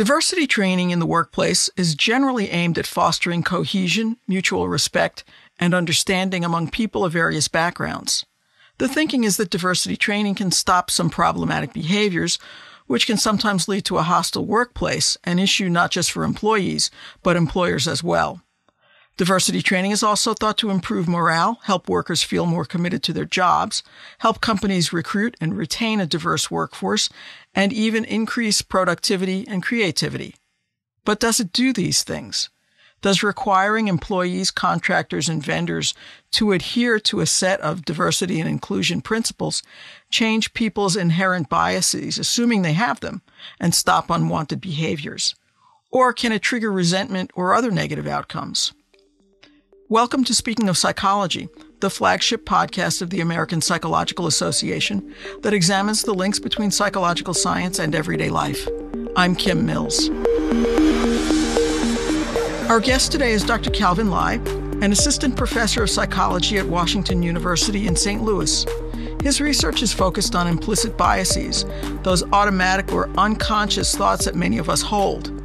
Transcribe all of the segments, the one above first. Diversity training in the workplace is generally aimed at fostering cohesion, mutual respect, and understanding among people of various backgrounds. The thinking is that diversity training can stop some problematic behaviors, which can sometimes lead to a hostile workplace, an issue not just for employees, but employers as well. Diversity training is also thought to improve morale, help workers feel more committed to their jobs, help companies recruit and retain a diverse workforce, and even increase productivity and creativity. But does it do these things? Does requiring employees, contractors, and vendors to adhere to a set of diversity and inclusion principles change people's inherent biases, assuming they have them, and stop unwanted behaviors? Or can it trigger resentment or other negative outcomes? Welcome to Speaking of Psychology, the flagship podcast of the American Psychological Association that examines the links between psychological science and everyday life. I'm Kim Mills. Our guest today is Dr. Calvin Lai, an assistant professor of psychology at Washington University in St. Louis. His research is focused on implicit biases, those automatic or unconscious thoughts that many of us hold.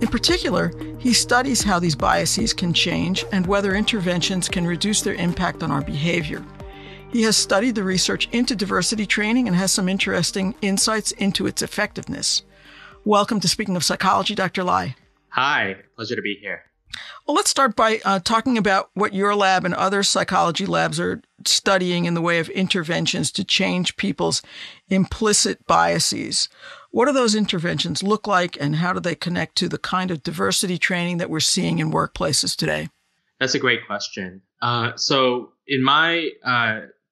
In particular, he studies how these biases can change and whether interventions can reduce their impact on our behavior. He has studied the research into diversity training and has some interesting insights into its effectiveness. Welcome to Speaking of Psychology, Dr. Lai. Hi, pleasure to be here. Well, let's start by talking about what your lab and other psychology labs are studying in the way of interventions to change people's implicit biases. What do those interventions look like, and how do they connect to the kind of diversity training that we're seeing in workplaces today? That's a great question. So in my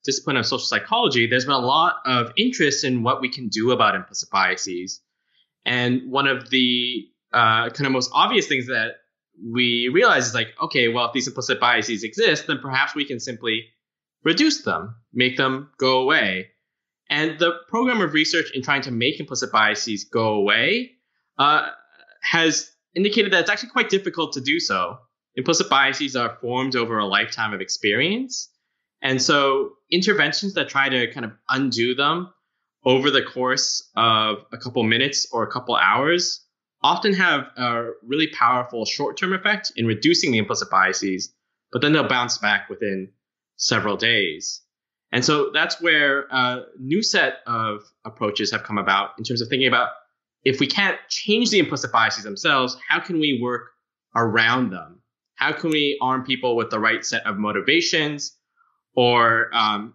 discipline of social psychology, there's been a lot of interest in what we can do about implicit biases. And one of the kind of most obvious things that we realize is like, okay, well, if these implicit biases exist, then perhaps we can simply reduce them, make them go away. And the program of research in trying to make implicit biases go away has indicated that it's actually quite difficult to do so. Implicit biases are formed over a lifetime of experience. And so interventions that try to kind of undo them over the course of a couple minutes or a couple hours often have a really powerful short-term effect in reducing the implicit biases, but then they'll bounce back within several days. And so that's where a new set of approaches have come about in terms of thinking about, if we can't change the implicit biases themselves, how can we work around them? How can we arm people with the right set of motivations, or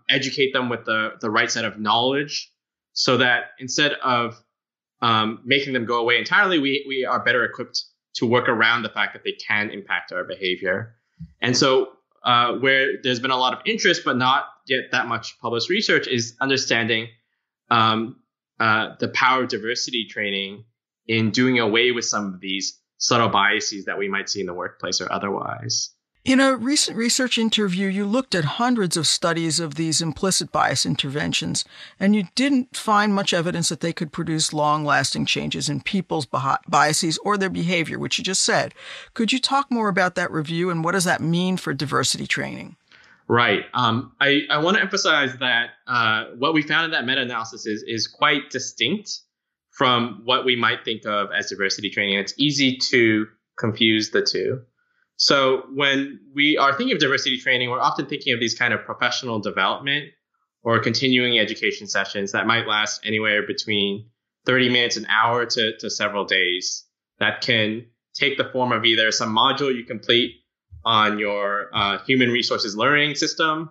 educate them with the right set of knowledge, so that instead of making them go away entirely, we are better equipped to work around the fact that they can impact our behavior. And so where there's been a lot of interest, but not yet that much published research, is understanding the power of diversity training in doing away with some of these subtle biases that we might see in the workplace or otherwise. In a recent research interview, you looked at hundreds of studies of these implicit bias interventions, and you didn't find much evidence that they could produce long-lasting changes in people's biases or their behavior, which you just said. Could you talk more about that review, and what does that mean for diversity training? Right. I want to emphasize that what we found in that meta-analysis is quite distinct from what we might think of as diversity training. It's easy to confuse the two. So when we are thinking of diversity training, we're often thinking of these kind of professional development or continuing education sessions that might last anywhere between 30 minutes, an hour to several days, that can take the form of either some module you complete on your human resources learning system,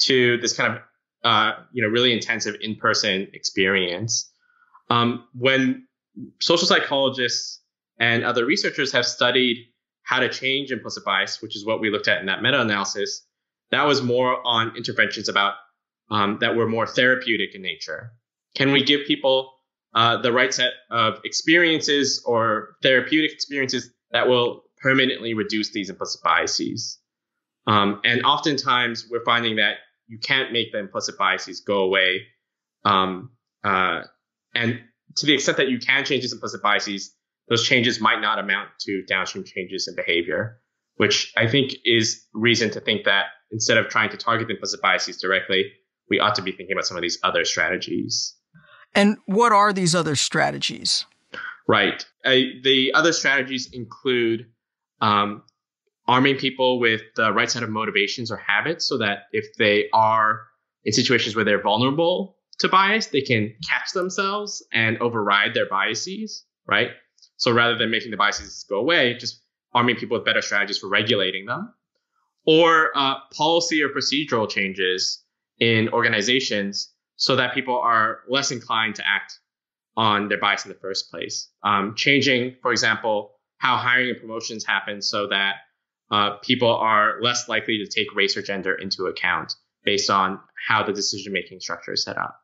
to this kind of really intensive in-person experience. When social psychologists and other researchers have studied how to change implicit bias, which is what we looked at in that meta-analysis, that was more on interventions about that were more therapeutic in nature. Can we give people the right set of experiences or therapeutic experiences that will permanently reduce these implicit biases? And oftentimes we're finding that you can't make the implicit biases go away. And to the extent that you can change these implicit biases, those changes might not amount to downstream changes in behavior, which I think is reason to think that instead of trying to target the implicit biases directly, we ought to be thinking about some of these other strategies. And what are these other strategies? Right. The other strategies include arming people with the right set of motivations or habits so that if they are in situations where they're vulnerable to bias, they can catch themselves and override their biases, right? So rather than making the biases go away, just arming people with better strategies for regulating them. Or policy or procedural changes in organizations so that people are less inclined to act on their bias in the first place. Changing, for example, how hiring and promotions happen so that people are less likely to take race or gender into account based on how the decision-making structure is set up.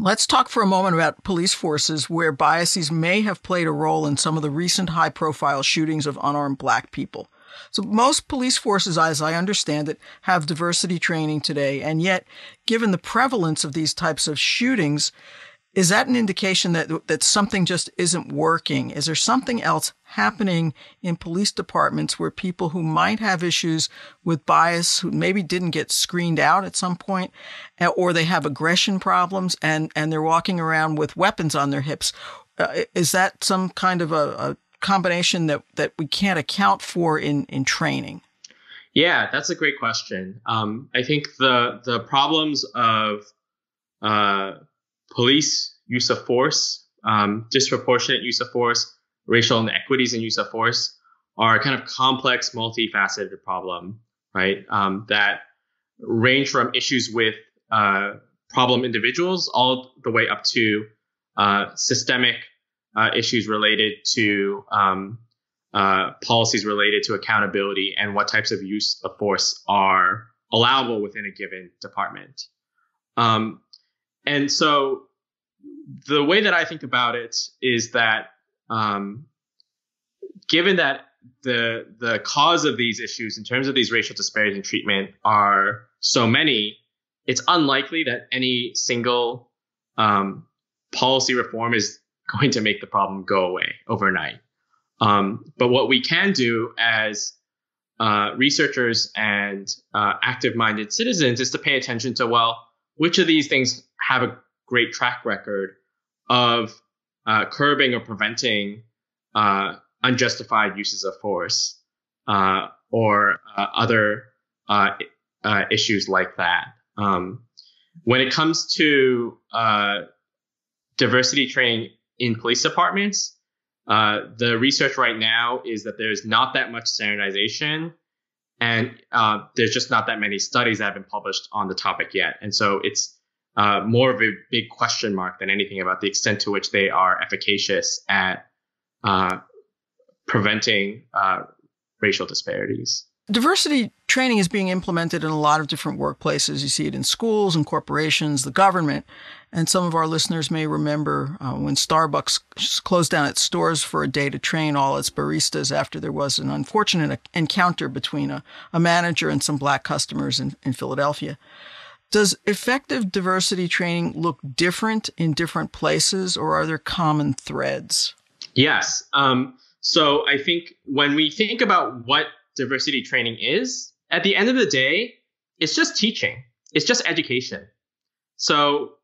Let's talk for a moment about police forces where biases may have played a role in some of the recent high-profile shootings of unarmed Black people. So most police forces, as I understand it, have diversity training today. And yet, given the prevalence of these types of shootings, is that an indication that something just isn't working? Is there something else happening in police departments where people who might have issues with bias, who maybe didn't get screened out at some point, or they have aggression problems and they're walking around with weapons on their hips? Is that some kind of a combination that we can't account for in training? Yeah, that's a great question. I think the problems of police use of force, disproportionate use of force, racial inequities in use of force are a kind of complex, multifaceted problem, right? That range from issues with problem individuals all the way up to systemic issues related to policies related to accountability and what types of use of force are allowable within a given department. And so the way that I think about it is that given that the cause of these issues in terms of these racial disparities in treatment are so many, it's unlikely that any single policy reform is going to make the problem go away overnight. But what we can do as researchers and active-minded citizens is to pay attention to, well, which of these things have a great track record of curbing or preventing unjustified uses of force or other issues like that. When it comes to diversity training in police departments, the research right now is that there's not that much standardization and there's just not that many studies that have been published on the topic yet. And so it's more of a big question mark than anything about the extent to which they are efficacious at preventing racial disparities. Diversity training is being implemented in a lot of different workplaces. You see it in schools and corporations, the government. And some of our listeners may remember when Starbucks closed down its stores for a day to train all its baristas after there was an unfortunate encounter between a manager and some Black customers in Philadelphia. Does effective diversity training look different in different places, or are there common threads? Yes. So I think when we think about what diversity training is, at the end of the day, it's just teaching. It's just education. So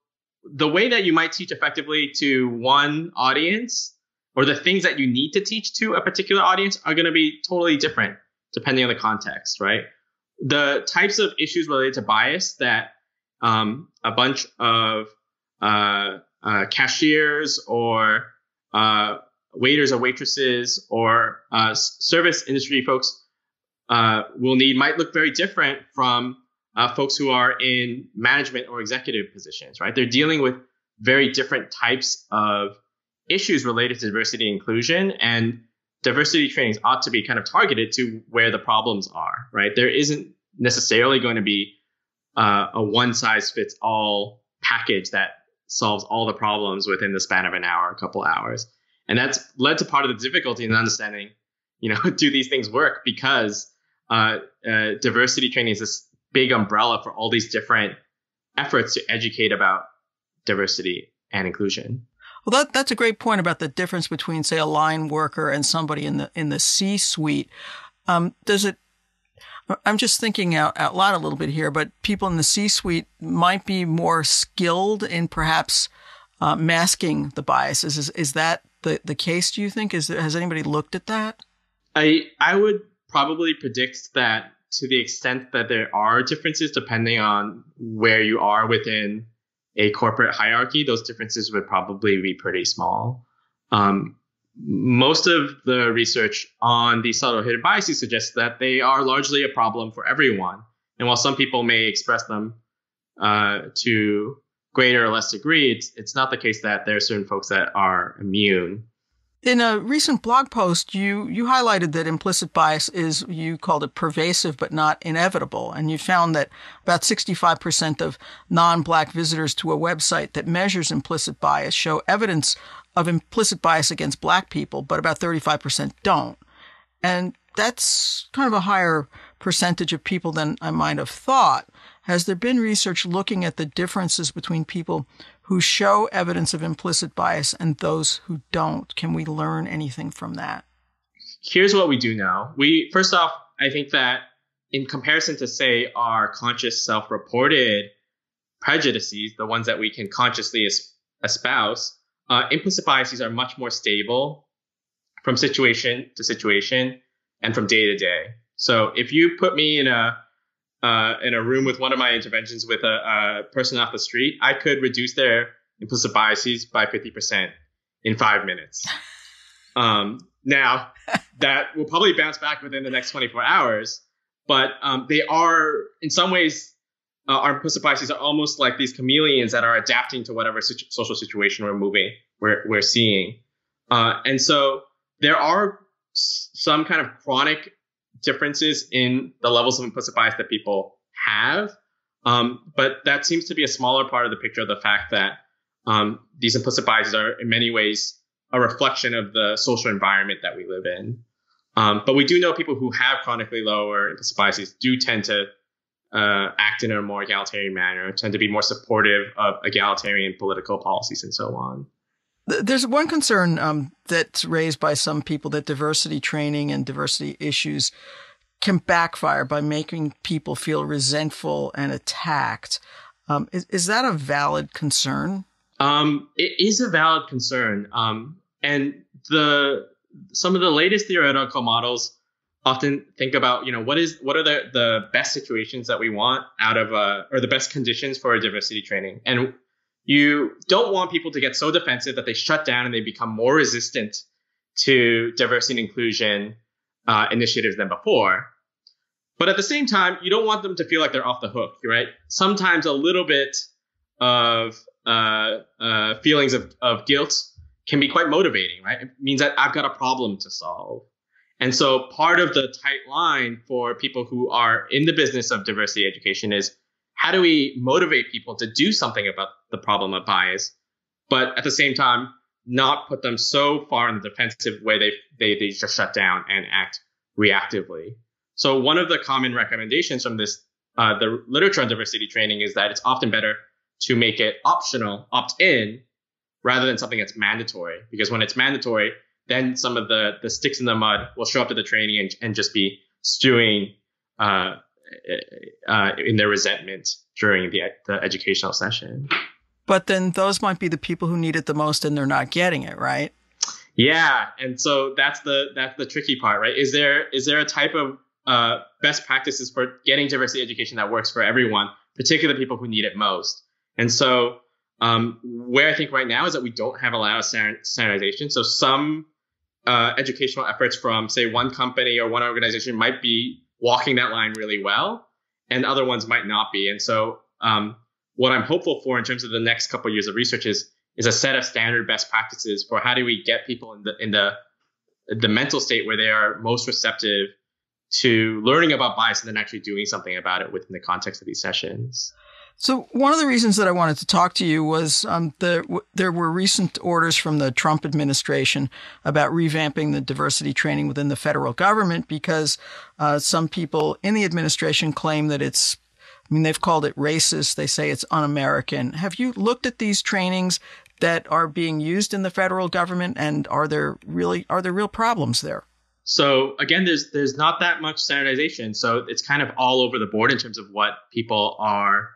the way that you might teach effectively to one audience, or the things that you need to teach to a particular audience, are going to be totally different depending on the context, right? The types of issues related to bias that a bunch of cashiers or waiters or waitresses or service industry folks will need might look very different from folks who are in management or executive positions, right? They're dealing with very different types of issues related to diversity and inclusion, and diversity trainings ought to be kind of targeted to where the problems are, right? There isn't necessarily going to be a one-size-fits-all package that solves all the problems within the span of an hour, a couple hours. And that's led to part of the difficulty in understanding, you know, do these things work? Because diversity training is this big umbrella for all these different efforts to educate about diversity and inclusion. Well, that's a great point about the difference between, say, a line worker and somebody in the C-suite. I'm just thinking out loud a little bit here, but people in the C-suite might be more skilled in perhaps masking the biases. Is that the case, do you think? Has anybody looked at that? I would probably predict that to the extent that there are differences depending on where you are within a corporate hierarchy, those differences would probably be pretty small. Most of the research on these subtle hidden biases suggests that they are largely a problem for everyone. And while some people may express them to greater or less degree, it's not the case that there are certain folks that are immune. In a recent blog post, you highlighted that implicit bias is, you called it pervasive but not inevitable. And you found that about 65% of non-Black visitors to a website that measures implicit bias show evidence of implicit bias against Black people, but about 35% don't. And that's kind of a higher percentage of people than I might have thought. Has there been research looking at the differences between people who show evidence of implicit bias and those who don't? Can we learn anything from that? Here's what we do know. First off, I think that in comparison to, say, our conscious self-reported prejudices, the ones that we can consciously espouse, implicit biases are much more stable from situation to situation and from day to day. So if you put me in a room with one of my interventions with a person off the street, I could reduce their implicit biases by 50% in 5 minutes. Now, that will probably bounce back within the next 24 hours, but they are, in some ways, our implicit biases are almost like these chameleons that are adapting to whatever social situation we're seeing. And so there are some kind of chronic differences in the levels of implicit bias that people have. But that seems to be a smaller part of the picture of the fact that these implicit biases are in many ways a reflection of the social environment that we live in. But we do know people who have chronically lower implicit biases do tend to act in a more egalitarian manner, tend to be more supportive of egalitarian political policies and so on. There's one concern that's raised by some people that diversity training and diversity issues can backfire by making people feel resentful and attacked. Is that a valid concern? It is a valid concern. And some of the latest theoretical models often think about, what are the best situations that we want out of or the best conditions for a diversity training. And you don't want people to get so defensive that they shut down and they become more resistant to diversity and inclusion initiatives than before. But at the same time, you don't want them to feel like they're off the hook, right? Sometimes a little bit of feelings of guilt can be quite motivating, right? It means that I've got a problem to solve. And so part of the tight line for people who are in the business of diversity education is, how do we motivate people to do something about the problem of bias, but at the same time, not put them so far in the defensive where they just shut down and act reactively? So one of the common recommendations from this, the literature on diversity training, is that it's often better to make it optional, opt-in, rather than something that's mandatory. Because when it's mandatory, then some of the sticks in the mud will show up to the training and just be stewing in their resentment during the educational session. But then those might be the people who need it the most and they're not getting it, right? Yeah. And so that's the tricky part, right? Is there a type of best practices for getting diversity education that works for everyone, particularly people who need it most? And so where I think right now is that we don't have a lot of standardization. So some educational efforts from, say, one company or one organization might be walking that line really well, and other ones might not be. And so what I'm hopeful for in terms of the next couple of years of research is a set of standard best practices for how do we get people in the mental state where they are most receptive to learning about bias and then actually doing something about it within the context of these sessions. So one of the reasons that I wanted to talk to you was there were recent orders from the Trump administration about revamping the diversity training within the federal government because some people in the administration claim that it's, they've called it racist. They say it's un-American. Have you looked at these trainings that are being used in the federal government, and are there real problems there? So again, there's not that much standardization. So it's kind of all over the board in terms of what people are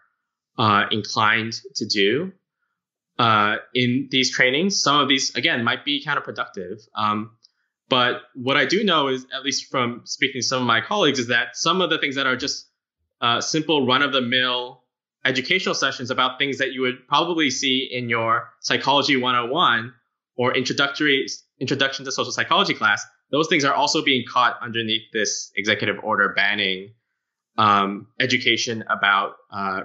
inclined to do. in these trainings. Some of these, again, might be counterproductive. But what I do know is, at least from speaking to some of my colleagues, is that some of the things that are just simple run-of-the-mill educational sessions about things that you would probably see in your Psychology 101 or Introduction to Social Psychology class, those things are also being caught underneath this executive order banning education about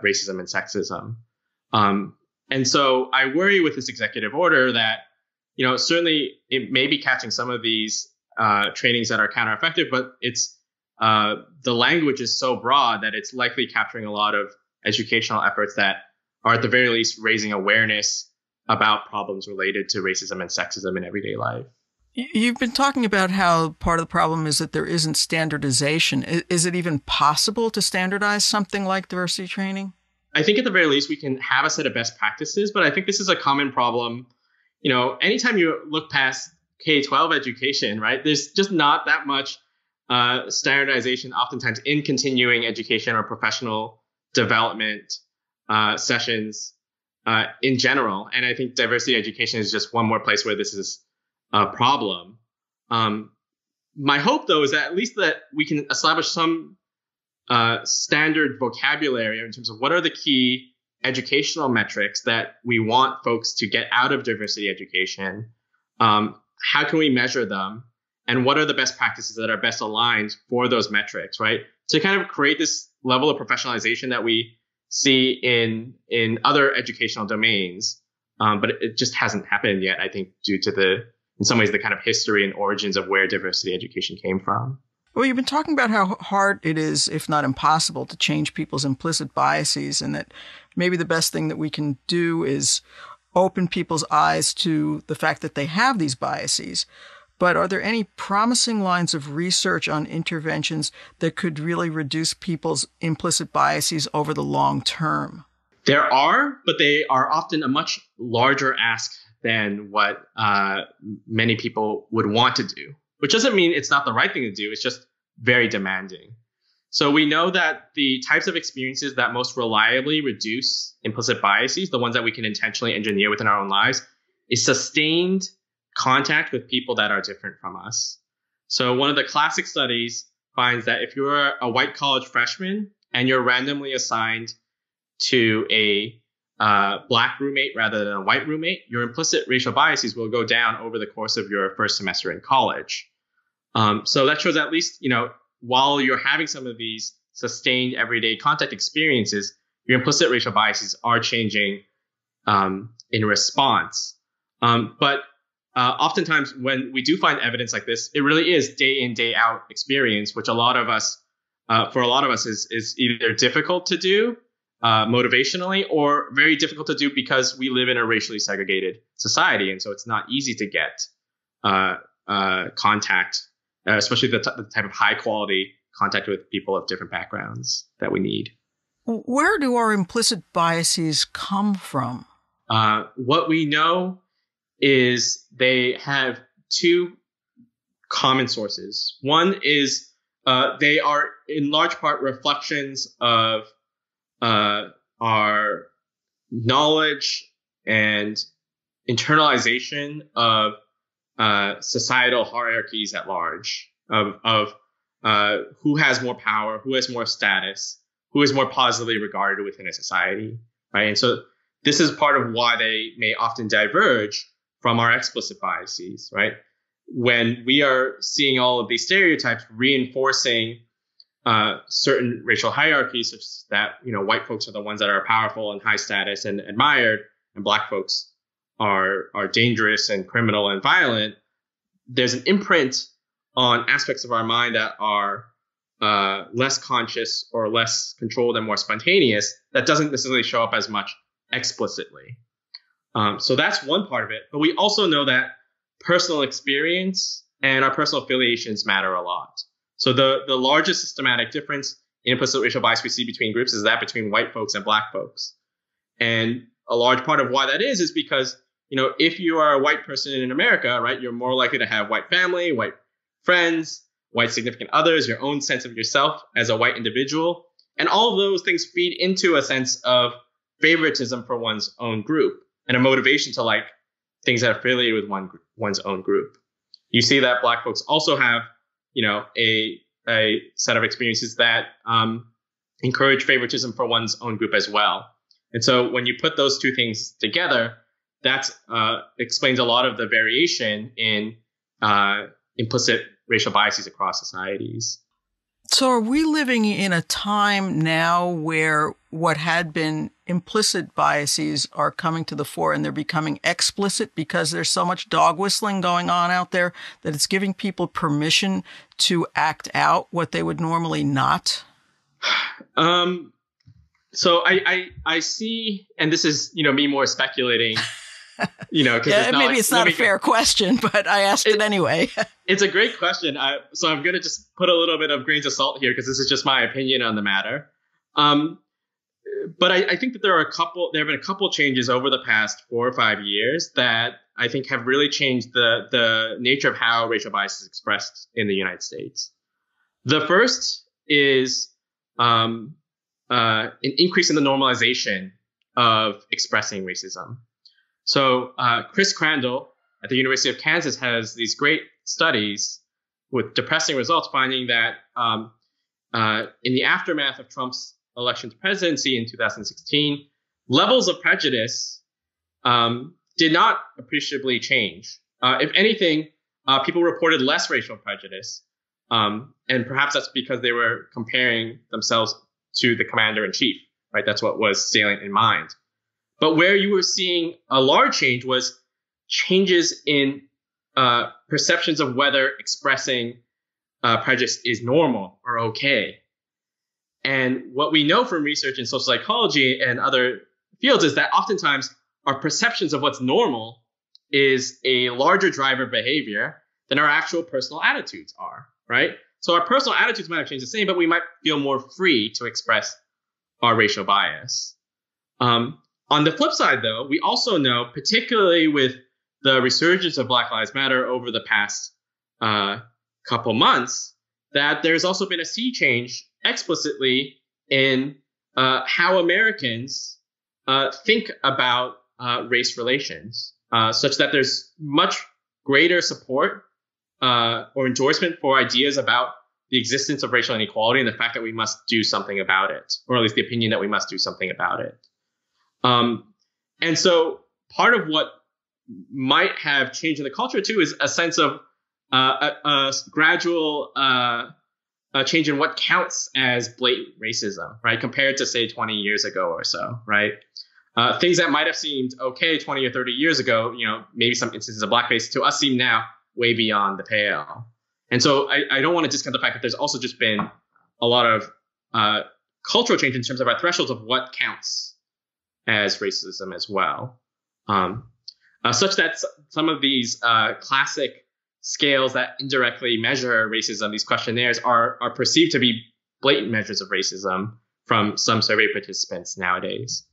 racism and sexism. And so I worry with this executive order that, you know, certainly it may be catching some of these trainings that are countereffective, but it's the language is so broad that it's likely capturing a lot of educational efforts that are at the very least raising awareness about problems related to racism and sexism in everyday life. You've been talking about how part of the problem is that there isn't standardization. Is it even possible to standardize something like diversity training? I think at the very least, we can have a set of best practices, but I think this is a common problem. You know, anytime you look past K-12 education, right, there's just not that much standardization oftentimes in continuing education or professional development sessions in general. And I think diversity education is just one more place where this is a problem. My hope, though, is that at least that we can establish some standard vocabulary in terms of what are the key educational metrics that we want folks to get out of diversity education. How can we measure them? And what are the best practices that are best aligned for those metrics, right? To kind of create this level of professionalization that we see in other educational domains. But it just hasn't happened yet, I think, due to in some ways, the kind of history and origins of where diversity education came from. Well, you've been talking about how hard it is, if not impossible, to change people's implicit biases, and that maybe the best thing that we can do is open people's eyes to the fact that they have these biases. But are there any promising lines of research on interventions that could really reduce people's implicit biases over the long term? There are, but they are often a much larger ask than what many people would want to do, which doesn't mean it's not the right thing to do. It's just very demanding. So we know that the types of experiences that most reliably reduce implicit biases, the ones that we can intentionally engineer within our own lives, is sustained contact with people that are different from us. So one of the classic studies finds that if you're a white college freshman and you're randomly assigned to a black roommate rather than a white roommate, your implicit racial biases will go down over the course of your first semester in college. So that shows at least, you know, while you're having some of these sustained everyday contact experiences, your implicit racial biases are changing in response. But oftentimes when we do find evidence like this, it really is day in, day out experience, which for a lot of us is either difficult to do motivationally or very difficult to do because we live in a racially segregated society. And so it's not easy to get contact, especially the type of high quality contact with people of different backgrounds that we need. Where do our implicit biases come from? What we know is they have two common sources. One is they are in large part reflections of our knowledge and internalization of societal hierarchies at large, of who has more power, who has more status, who is more positively regarded within a society, right? And so this is part of why they may often diverge from our explicit biases, right? When we are seeing all of these stereotypes reinforcing certain racial hierarchies, such that, you know, white folks are the ones that are powerful and high status and admired, and black folks are dangerous and criminal and violent, there's an imprint on aspects of our mind that are less conscious or less controlled and more spontaneous that doesn't necessarily show up as much explicitly. So that's one part of it. But we also know that personal experience and our personal affiliations matter a lot. So the largest systematic difference in implicit racial bias we see between groups is that between white folks and black folks. And a large part of why that is because, you know, if you are a white person in America, right, you're more likely to have white family, white friends, white significant others, your own sense of yourself as a white individual. And all of those things feed into a sense of favoritism for one's own group. and a motivation to like things that are affiliated with one's own group. You see that Black folks also have, you know, a set of experiences that encourage favoritism for one's own group as well. And so when you put those two things together, that explains a lot of the variation in implicit racial biases across societies. So are we living in a time now where what had been implicit biases are coming to the fore and they're becoming explicit because there's so much dog whistling going on out there that it's giving people permission to act out what they would normally not? So I see, and this is, you know, me more speculating, you know, because yeah, maybe like, it's not a fair question, but I asked it anyway. It's a great question. So I'm going to just put a little bit of grains of salt here because this is just my opinion on the matter. But I think that there have been a couple changes over the past 4 or 5 years that I think have really changed the nature of how racial bias is expressed in the United States. The first is an increase in the normalization of expressing racism. So Chris Crandall at the University of Kansas has these great studies with depressing results finding that in the aftermath of Trump's election to presidency in 2016, levels of prejudice did not appreciably change. If anything, people reported less racial prejudice. And perhaps that's because they were comparing themselves to the commander in chief, right? That's what was salient in mind. But where you were seeing a large change was changes in perceptions of whether expressing prejudice is normal or okay. And what we know from research in social psychology and other fields is that oftentimes our perceptions of what's normal is a larger driver of behavior than our actual personal attitudes are, right? So our personal attitudes might have changed the same, but we might feel more free to express our racial bias. On the flip side, though, we also know, particularly with the resurgence of Black Lives Matter over the past couple months, that there's also been a sea change explicitly in how Americans think about race relations, such that there's much greater support or endorsement for ideas about the existence of racial inequality and the fact that we must do something about it, or at least the opinion that we must do something about it. And so part of what might have changed in the culture, too, is a sense of a gradual change in what counts as blatant racism, right, compared to, say, 20 years ago or so, right? Things that might have seemed okay 20 or 30 years ago, you know, maybe some instances of blackface to us seem now way beyond the pale. And so I don't want to discount the fact that there's also just been a lot of cultural change in terms of our thresholds of what counts as racism as well, such that some of these classic scales that indirectly measure racism, these questionnaires, are perceived to be blatant measures of racism from some survey participants nowadays.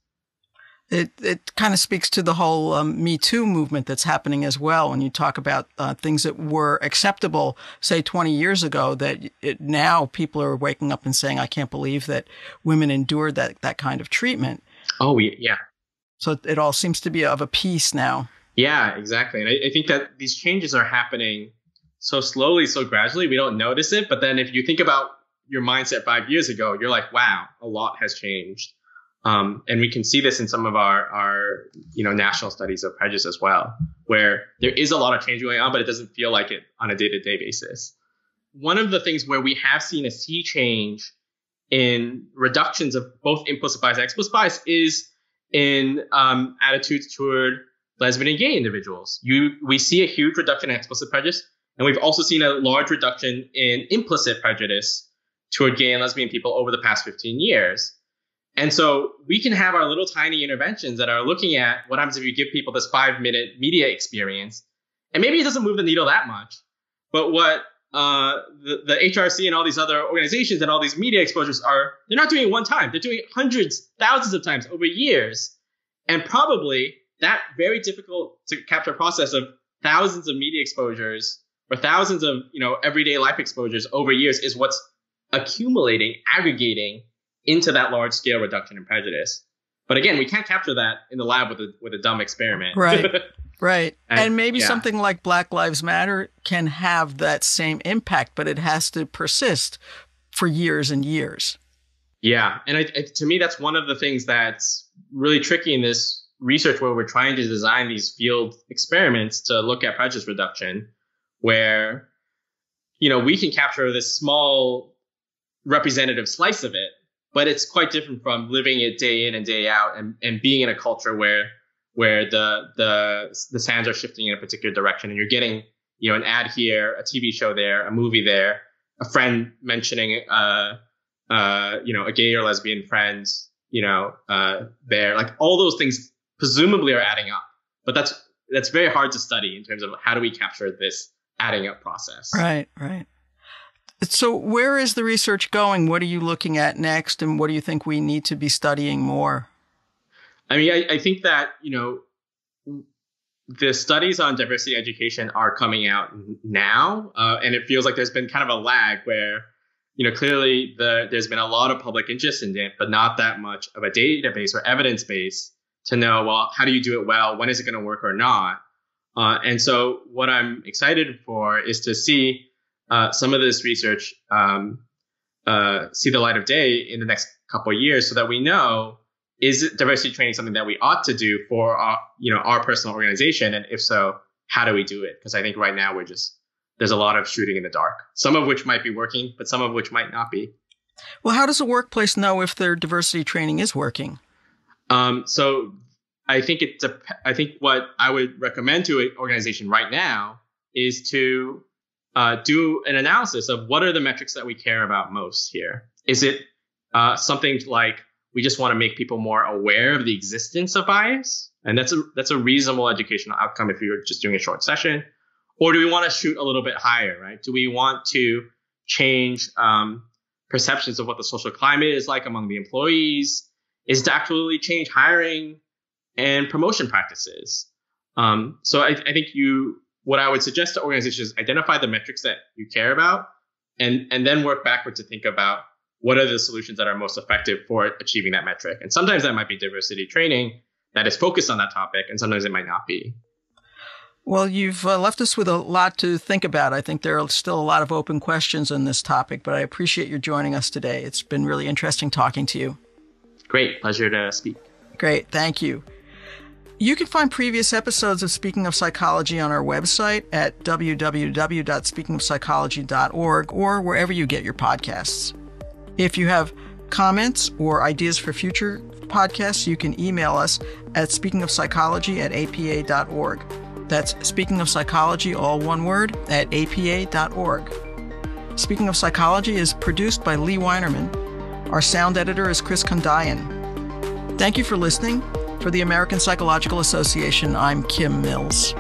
It kind of speaks to the whole Me Too movement that's happening as well. When you talk about things that were acceptable, say 20 years ago, that now people are waking up and saying, I can't believe that women endured that kind of treatment. Oh, yeah. So it all seems to be of a piece now. Yeah, exactly. And I think that these changes are happening so slowly, so gradually, we don't notice it. But then if you think about your mindset 5 years ago, you're like, wow, a lot has changed. And we can see this in some of our you know, national studies of prejudice as well, where there is a lot of change going on, but it doesn't feel like it on a day-to-day basis. One of the things where we have seen a sea change in reductions of both implicit bias and explicit bias is in attitudes toward lesbian and gay individuals. We see a huge reduction in explicit prejudice, and we've also seen a large reduction in implicit prejudice toward gay and lesbian people over the past 15 years. And so we can have our little tiny interventions that are looking at what happens if you give people this 5-minute media experience. And maybe it doesn't move the needle that much. But what the HRC and all these other organizations and all these media exposures are, they're not doing it one time. They're doing it hundreds, thousands of times over years. And probably that very difficult to capture process of thousands of media exposures or thousands of, you know, everyday life exposures over years is what's accumulating, aggregating into that large scale reduction in prejudice. But again, we can't capture that in the lab with a dumb experiment. Right. Right. And maybe something like Black Lives Matter can have that same impact, but it has to persist for years and years. Yeah. And to me, that's one of the things that's really tricky in this research where we're trying to design these field experiments to look at prejudice reduction, where, you know, we can capture this small representative slice of it, but it's quite different from living it day in and day out and being in a culture where the sands are shifting in a particular direction and you're getting, you know, an ad here, a TV show there, a movie there, a friend mentioning, you know, a gay or lesbian friend, you know, there, like all those things presumably are adding up, but that's very hard to study in terms of how do we capture this adding up process. Right. Right. So where is the research going? What are you looking at next? And what do you think we need to be studying more? I mean, I think that, you know, the studies on diversity education are coming out now. And it feels like there's been kind of a lag where, you know, clearly there's been a lot of public interest in it, but not that much of a database or evidence base to know, well, how do you do it well? When is it going to work or not? And so what I'm excited for is to see some of this research see the light of day in the next couple of years so that we know, is diversity training something that we ought to do for our, you know, our personal organization? And if so, how do we do it? Because I think right now there's a lot of shooting in the dark, some of which might be working, but some of which might not be. Well, how does a workplace know if their diversity training is working? So I think what I would recommend to an organization right now is to do an analysis of what are the metrics that we care about most here. Is it something like, we just want to make people more aware of the existence of bias? And that's a reasonable educational outcome if you're just doing a short session. Or do we want to shoot a little bit higher, right? Do we want to change perceptions of what the social climate is like among the employees? Is to actually change hiring and promotion practices? So I think what I would suggest to organizations is identify the metrics that you care about and then work backward to think about what are the solutions that are most effective for achieving that metric? And sometimes that might be diversity training that is focused on that topic, and sometimes it might not be. Well, you've left us with a lot to think about. I think there are still a lot of open questions on this topic, but I appreciate your joining us today. It's been really interesting talking to you. Great. Pleasure to speak. Great. Thank you. You can find previous episodes of Speaking of Psychology on our website at www.speakingofpsychology.org or wherever you get your podcasts. If you have comments or ideas for future podcasts, you can email us at speakingofpsychology@apa.org. That's speakingofpsychology, all one word, at apa.org. Speaking of Psychology is produced by Lee Weinerman. Our sound editor is Chris Condian. Thank you for listening. For the American Psychological Association, I'm Kim Mills.